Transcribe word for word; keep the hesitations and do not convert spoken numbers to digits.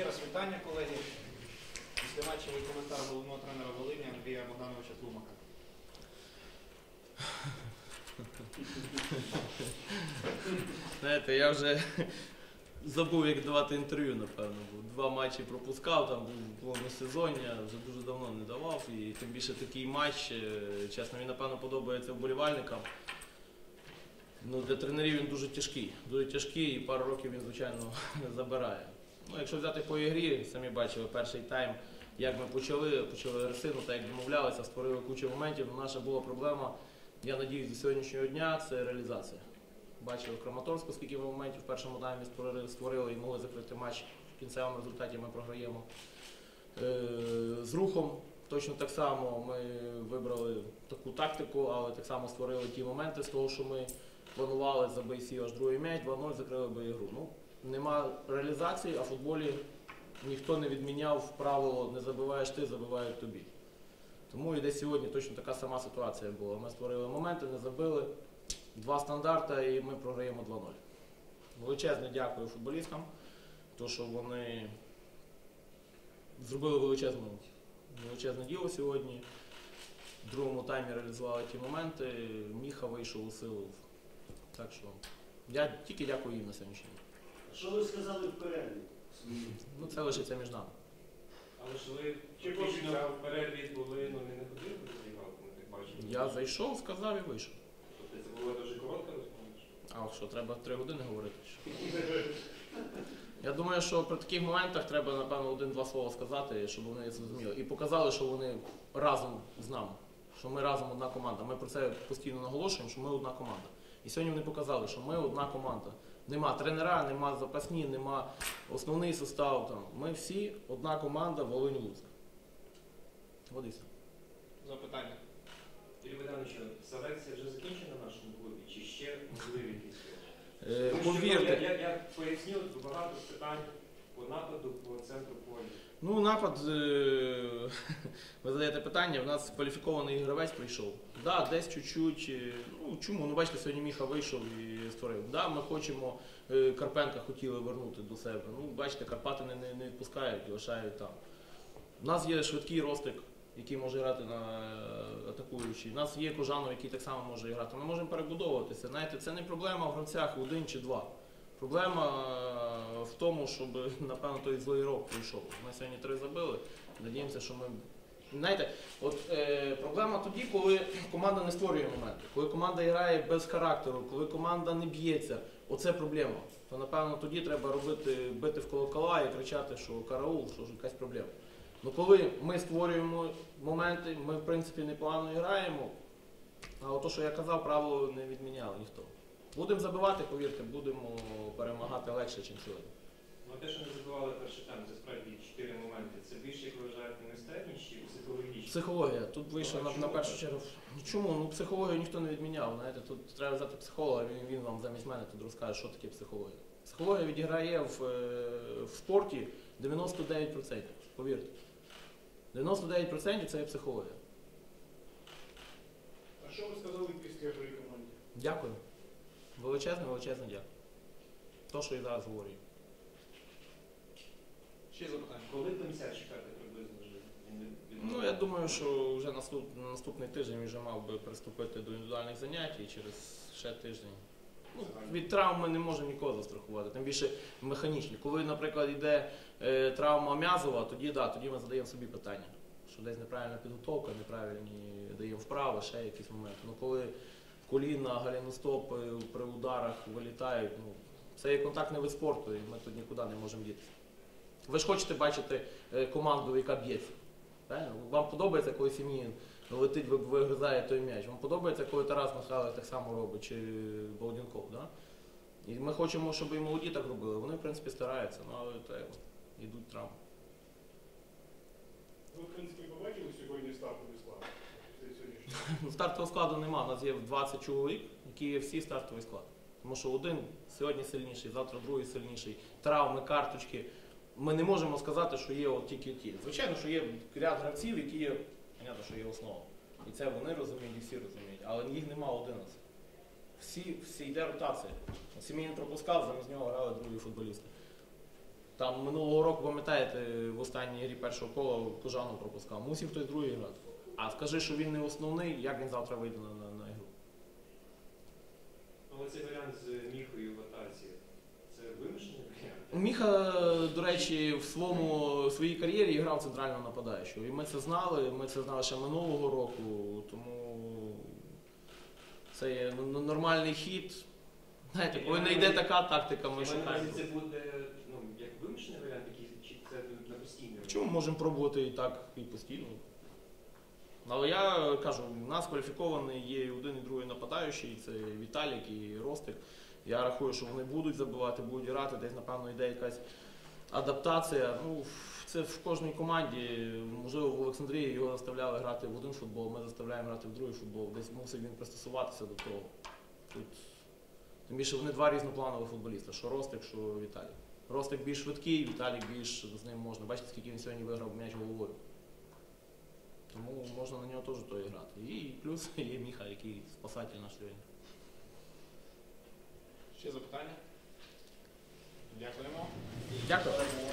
Ще раз вітання, колеги. Післяматчевий коментар головного тренера Волині Андрія Богдановича Тлумака. Знаєте, я вже забув, як давати інтерв'ю, напевно. Два матчі пропускав, там було на сезоні, вже дуже давно не давав. І тим більше такий матч, чесно, мені, напевно, подобається вболівальникам. Ну, для тренерів він дуже тяжкий. Дуже тяжкий і пару років він, звичайно, забирає. Ну, якщо взяти по ігрі, самі бачили перший тайм, як ми почали, почали агресивно, так як домовлялися, створили кучу моментів. Наша була проблема, я надіюсь, до сьогоднішнього дня, це реалізація. Бачили в Краматорську, скільки ми моментів в першому таймі створили, створили і могли закрити матч. В кінцевому результаті ми програємо. З Рухом точно так само ми вибрали таку тактику, але так само створили ті моменти з того, що ми планували, забий сів аж другий м'яч, два нуль, закрили би ігру. Ну, нема реалізації, а в футболі ніхто не відміняв правило «не забиваєш ти, забивають тобі». Тому і десь сьогодні точно така сама ситуація була. Ми створили моменти, не забили, два стандарти і ми програємо два нуль. Величезно дякую футболістам, тому що вони зробили величезне, величезне діло сьогодні. В другому таймі реалізували ті моменти, Міха вийшов у силу. Так що я тільки дякую їм на сьогоднішній день. Що ви сказали в перерві? Ну, це лишиться між нами. Але ж ви тільки в перерві були, але не ходили за ігралками, як бачили? Я зайшов, сказав і вийшов. Тобто це була дуже коротка розповідь? А що, треба три години говорити? Я думаю, що при таких моментах треба, напевно, один-два слова сказати, щоб вони зрозуміли. І показали, що вони разом з нами, що ми разом одна команда. Ми про це постійно наголошуємо, що ми одна команда. І сьогодні вони показали, що ми одна команда. Нема тренера, нема запасні, нема основний состав. Там. Ми всі одна команда Волинь-Луцьк. От і все. Запитання. Андрій Богданович, селекція вже закінчена в нашому клубі? Чи ще можливі якісь? Е, повірте. Я, я, я пояснив багато питань по нападу, по центру поля. Ну, напад, е, ви задаєте питання, в нас кваліфікований гравець прийшов. Да, десь чуть-чуть, ну чому, ну бачите, сьогодні Міха вийшов і створив. Да, ми хочемо, е, Карпенка хотіли вернути до себе, ну бачите, Карпати не, не, не відпускають, лишають там. У нас є швидкий Ростик, який може грати на атакуючий, у нас є Кожанов, який так само може грати. Ми можемо перебудовуватися, знаєте, це не проблема в гравцях один чи два. Проблема в тому, щоб, напевно, той злий рок прийшов. Ми сьогодні три забили, надіємося, що ми... Знаєте, от, е, проблема тоді, коли команда не створює моменти, коли команда грає без характеру, коли команда не б'ється. Оце проблема. То, напевно, тоді треба робити, бити в колокола і кричати, що караул, що ж якась проблема. Ну, коли ми створюємо моменти, ми, в принципі, непогано граємо, а от то, що я казав, правило не відміняли ніхто. Будемо забивати, повірте, будемо перемагати легше, ніж сьогодні. Ну, те, що не забивали перший тайм, це справді чотири моменти. Це більше, як ви вважаєте, майстерність чи психологічно? Психологія. Тут вийшла на, на першу чергу. Чому? Ну, психологію ніхто не відміняв. Знаєте, тут треба взяти психолога, він, він вам замість мене тут розкаже, що таке психологія. Психологія відіграє в, в спорті дев'яносто дев'ять відсотків, повірте. дев'яносто дев'ять відсотків це є психологія. А що ви сказали після гри команді? Дякую. Величезне, величезне дякую. То, що і зараз говорю. Ще запитання. Коли комісар чекати приблизно вже? Ну, я думаю, що вже наступ, наступний тиждень вже мав би приступити до індивідуальних занять і через ще тиждень. Ну, від травм ми не можемо нікого застрахувати, тим більше механічні. Коли, наприклад, йде е, травма м'язова, тоді, да, тоді ми задаємо собі питання, що десь неправильна підготовка, неправильні даємо вправи, ще якісь моменти. Ну, коли коліна, голеностоп при ударах вилітають. Ну, це є контактний вид спорту, і ми тут нікуди не можемо дітися. Ви ж хочете бачити команду, яка б'ється. Вам подобається, коли Сім'їн летить, вигризає той м'яч. Вам подобається, коли Тарас Михайлович так само робить, чи Болдінков. Да? І ми хочемо, щоб і молоді так робили. Вони, в принципі, стараються, ну, але та, йдуть травми. Ви, в принципі, побачили сьогодні ставку Віслава? Стартового складу нема, у нас є двадцять чоловік, які є всі стартовий склад. Тому що один сьогодні сильніший, завтра другий сильніший, травми, карточки. Ми не можемо сказати, що є от тільки ті. Звичайно, що є ряд гравців, які є, понятно, що є основа. І це вони розуміють, і всі розуміють, але їх нема одинадцять. Всі, всі йде ротація. Сім'ї не пропускав, замість нього грали другі футболісти. Там минулого року, пам'ятаєте, в останній грі першого кола Кожану пропускав. Мусів хтось другий грати. А скажи, що він не основний, як він завтра вийде на, на, на ігру? Але цей варіант з Міхою в атаці, це вимушений варіант? Міха, до речі, в своєму, своїй кар'єрі грав центрального нападаючого. І ми це знали, ми це знали ще минулого року, тому це є нормальний хід. Знаєте, коли не йде така тактика, ми шукаємо. Це буде, ну, як вимушений варіант, чи це на постійно? Чому ми можемо пробувати і так, і постійно? Але я кажу, у нас кваліфікований є один і другий нападаючий, це Віталік і Ростик. Я рахую, що вони будуть забивати, будуть грати, десь, напевно, йде якась адаптація. Ну, це в кожній команді, можливо, в Олександрії його заставляли грати в один футбол, ми заставляємо грати в другий футбол, десь мусив він пристосуватися до того. Тут... Тим більше вони два різнопланові футболісти, що Ростик, що Віталік. Ростик більш швидкий, Віталік більш з ним можна. Бачите, скільки він сьогодні виграв м'яч головою. Тому можна на нього теж то і грати. І плюс є Міха, який спасатель наш сьогодні. Ще запитання? Дякуємо. Дякую.